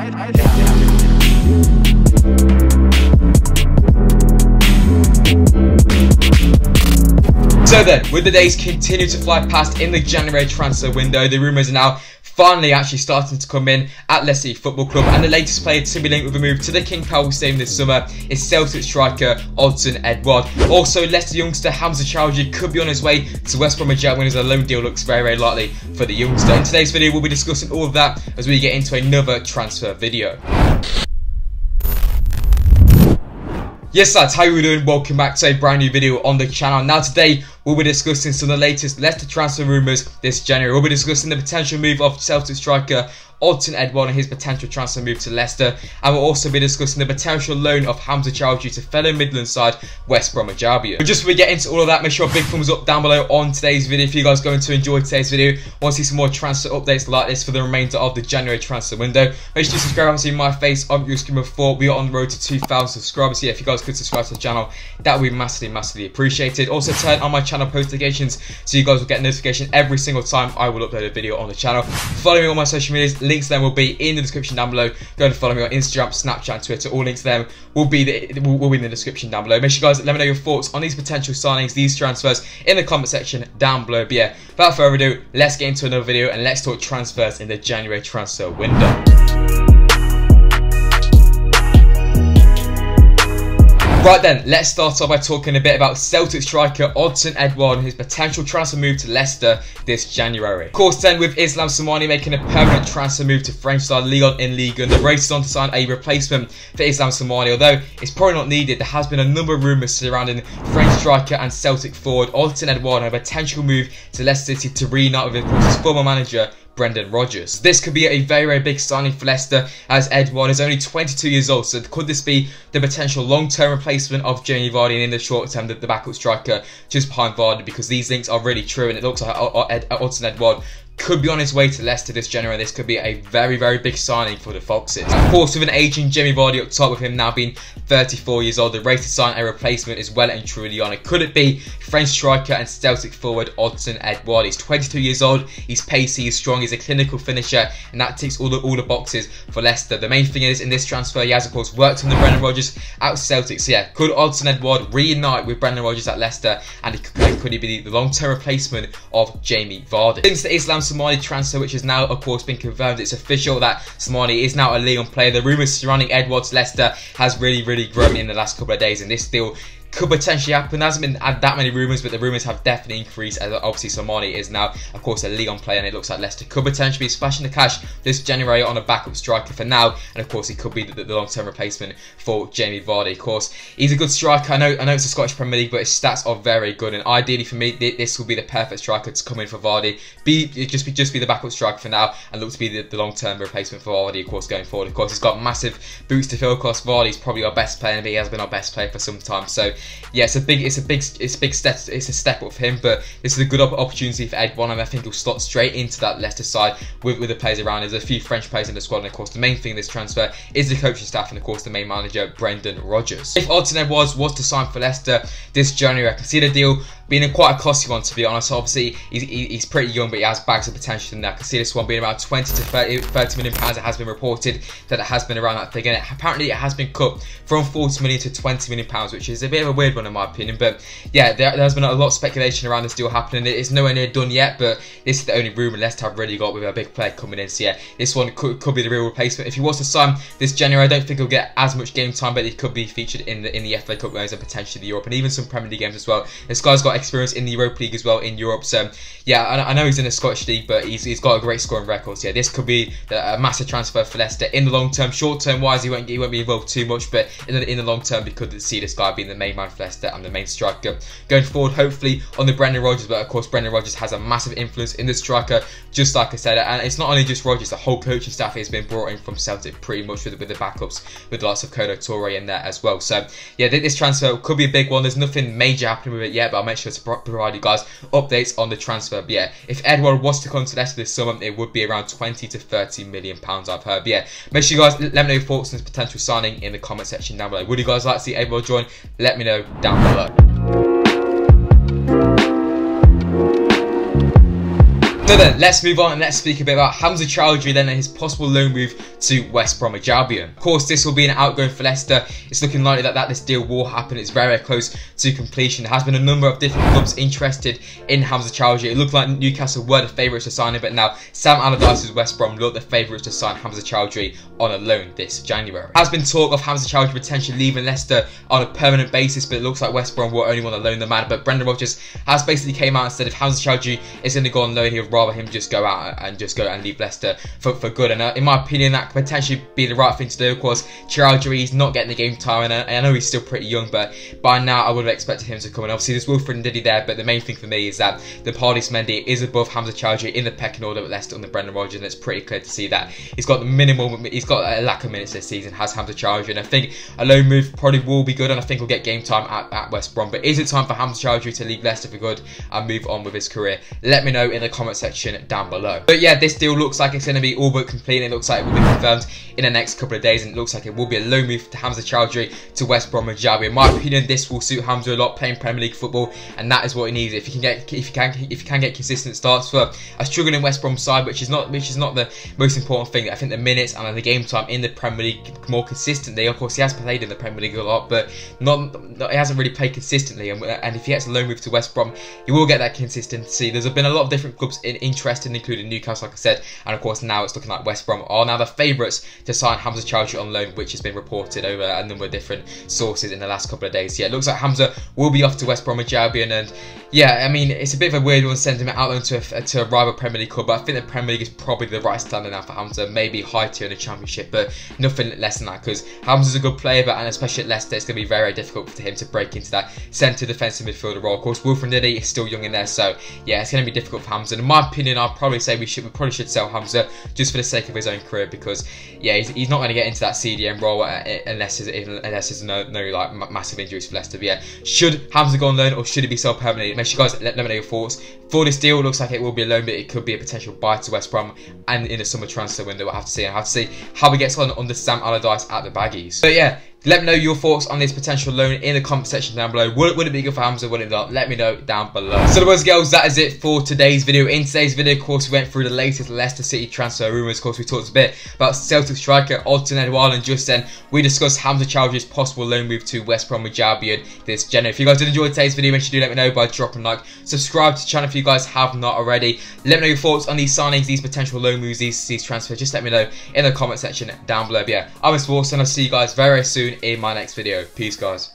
So then, with the days continue to fly past in the January transfer window, the rumours are now finally actually starting to come in at Leicester Football Club, and the latest player to be linked with a move to the King Power Stadium this summer is Celtic striker Odsonne Edouard. Also, Leicester youngster Hamza Choudhury could be on his way to West Bromwich Albion as a loan deal looks very, very likely for the youngster. In today's video, we'll be discussing all of that as we get into another transfer video. Yes lads, how are you doing? Welcome back to a brand new video on the channel. Now today, we'll be discussing some of the latest Leicester transfer rumours this January. We'll be discussing the potential move of Celtic striker Odsonne Edouard and his potential transfer move to Leicester, and we'll also be discussing the potential loan of Hamza Choudhury to fellow Midland side West Bromwich Albion. But just before we get into all of that, make sure a big thumbs up down below on today's video if you guys are going to enjoy today's video. Want to see some more transfer updates like this for the remainder of the January transfer window? Make sure you subscribe and see my face on your screen before we are on the road to 2,000 subscribers. So yeah, if you guys could subscribe to the channel, that would be massively, massively appreciated. Also, turn on my channel post notifications so you guys will get a notification every single time I will upload a video on the channel. Follow me on my social medias. Links to them will be in the description down below. Go and follow me on Instagram, Snapchat, and Twitter. All links to them will be in the description down below. Make sure you guys let me know your thoughts on these potential signings, these transfers, in the comment section down below. But yeah, without further ado, let's get into another video and let's talk transfers in the January transfer window. Right then, let's start off by talking a bit about Celtic striker Odsonne Edouard and his potential transfer move to Leicester this January. Of course then, with Islam Somani making a permanent transfer move to French side Lyon in Ligue One, the race is on to sign a replacement for Islam Somani. Although it's probably not needed, there has been a number of rumours surrounding French striker and Celtic forward Odsonne Edouard and a potential move to Leicester City to reunite with his former manager Brendan Rodgers. This could be a very, very big signing for Leicester, as Edouard is only 22 years old, so could this be the potential long-term replacement of Jamie Vardy, and in the short term, the backup striker just behind Vardy, because these links are really true, and it looks like Odsonne Edouard could be on his way to Leicester this January. This could be a very, very big signing for the Foxes. Of course, with an aging Jamie Vardy up top, with him now being 34 years old, the race to sign a replacement is well and truly on it. Could it be French striker and Celtic forward Odsonne Edouard? He's 22 years old, he's pacey, he's strong, he's a clinical finisher, and that ticks all the boxes for Leicester. The main thing is, in this transfer, he has, of course, worked under Brendan Rodgers at Celtic. So yeah, could Odsonne Edouard reunite with Brendan Rodgers at Leicester, and could he be the long-term replacement of Jamie Vardy? Since the Islam Somani transfer, which has now, of course, been confirmed, it's official that Somani is now a Lyon player, the rumours surrounding Edouard's Leicester has really, really grown in the last couple of days, and this deal could potentially happen. There hasn't been that many rumours, but the rumours have definitely increased, as obviously Somani is now, of course, a Lyon player, and it looks like Leicester could potentially be splashing the cash this January on a backup striker for now, and of course he could be the long-term replacement for Jamie Vardy. Of course, he's a good striker. I know it's the Scottish Premier League, but his stats are very good, and ideally for me, this will be the perfect striker to come in for Vardy, just be the backup striker for now, and look to be the long-term replacement for Vardy, of course, going forward. Of course, he's got massive boots to fill. Of course, Vardy's probably our best player, but he has been our best player for some time, so yeah, it's a step up for him, but this is a good opportunity for Edouard, and I think he'll slot straight into that Leicester side with the players around. There's a few French players in the squad, and of course, the main thing in this transfer is the coaching staff, and of course, the main manager Brendan Rodgers. If Odsonne Edouard was to sign for Leicester this January, I can see the deal being quite a costly one, to be honest. Obviously, he's pretty young, but he has bags of potential in there. I can see this one being around 20 to 30 million pounds. It has been reported that it has been around that figure. Apparently, it has been cut from 40 million to 20 million pounds, which is a bit of a weird one in my opinion. But yeah, there's been a lot of speculation around this deal happening. It's nowhere near done yet, but this is the only rumour Leicester have really got with a big player coming in. So yeah, this one could be the real replacement. If he was to sign this January, I don't think he'll get as much game time, but he could be featured in the FA Cup games and potentially the Europe, and even some Premier League games as well. This guy's got experience in the Europa League as well in Europe, so yeah, I know he's in the Scottish League, but he's got a great scoring record. So yeah, this could be a massive transfer for Leicester in the long term. Short term wise, he won't be involved too much, but in the long term, we could see this guy being the main man for Leicester and the main striker going forward, hopefully under Brendan Rodgers. But of course, Brendan Rodgers has a massive influence in the striker, just like I said, and it's not only just Rodgers, the whole coaching staff has been brought in from Celtic pretty much with the backups, with the likes of Kolo Touré in there as well. So yeah, this transfer could be a big one. There's nothing major happening with it yet, but I'll make sure to provide you guys updates on the transfer. But yeah, if Edouard was to come to Leicester this summer, it would be around 20 to 30 million pounds, I've heard. But yeah, make sure you guys let me know your thoughts on this potential signing in the comment section down below. Would you guys like to see Edouard join? Let me know down below. So then, let's move on and let's speak a bit about Hamza Choudhury then and his possible loan move to West Bromwich Albion. Of course, this will be an outgoing for Leicester. It's looking likely that this deal will happen. It's very, very close to completion. There has been a number of different clubs interested in Hamza Choudhury. It looked like Newcastle were the favourites to sign him, but now Sam Allardyce's West Brom look the favourites to sign Hamza Choudhury on a loan this January. There has been talk of Hamza Choudhury potentially leaving Leicester on a permanent basis, but it looks like West Brom will only want to loan the man. But Brendan Rodgers has basically came out and said if Hamza Choudhury is going to go on loan, he would rather him just go out and leave Leicester for good. And in my opinion, that could potentially be the right thing to do. Of course, Choudhury, he's not getting the game time, and I know he's still pretty young, but by now I would have expected him to come in. Obviously, there's Wilfred Ndidi there, but the main thing for me is that the Pardis Mendy is above Hamza Choudhury in the pecking order with Leicester under Brendan Rodgers, and it's pretty clear to see that he's got the minimum. He's got a lack of minutes this season, has Hamza Choudhury, and I think a loan move probably will be good, and I think he'll get game time at West Brom. But is it time for Hamza Choudhury to leave Leicester for good and move on with his career? Let me know in the comment section down below. But yeah, this deal looks like it's going to be all but complete. It looks like it will be confirmed in the next couple of days, and it looks like it will be a loan move to Hamza Choudhury to West Bromwich Albion. In my opinion, this will suit Hamza a lot, playing Premier League football, and that is what he needs. If he can get if he can get consistent starts for a struggling West Brom side, which is not the most important thing. I think the minutes and the game time in the Premier League more consistently. Of course, he has played in the Premier League a lot, but he hasn't really played consistently. And if he gets a loan move to West Brom, he will get that consistency. There's been a lot of different clubs interested, including Newcastle, like I said, and of course now it's looking like West Brom are now the favourites to sign Hamza Choudhury on loan, which has been reported over a number of different sources in the last couple of days. Yeah, it looks like Hamza will be off to West Bromwich Albion, and yeah, I mean, it's a bit of a weird one sending him out to a rival Premier League club, but I think the Premier League is probably the right standard now for Hamza, maybe high tier in the Championship, but nothing less than that, because Hamza's a good player, but and especially at Leicester, it's going to be very, very difficult for him to break into that centre defensive midfielder role. Of course, Wilfred Ndidi is still young in there, so yeah, it's going to be difficult for Hamza. In my opinion, I'd probably say we probably should sell Hamza just for the sake of his own career, because yeah, he's not going to get into that CDM role unless there's no like massive injuries for Leicester. But yeah, should Hamza go on loan or should it be sold permanently? Make sure you guys let me know your thoughts. For this deal, it looks like it will be a loan, but it could be a potential buy to West Brom and in the summer transfer window. We'll have to see. I'll have to see how he gets on under Sam Allardyce at the Baggies. So yeah, let me know your thoughts on this potential loan in the comment section down below. Would it be good for Hamza? Would it not? Let me know down below. So, boys and girls, that is it for today's video. In today's video, of course, we went through the latest Leicester City transfer rumours. Of course, we talked a bit about Celtic striker Odsonne Edouard, and just then we discussed Hamza Choudhury's possible loan move to West Bromwich Albion this January. If you guys did enjoy today's video, make sure you do let me know by dropping a like. Subscribe to the channel if you guys have not already. Let me know your thoughts on these signings, these potential loan moves, these transfers. Just let me know in the comment section down below. But yeah, I'm Sportsa, and I'll see you guys very, very soon in my next video. Peace, guys.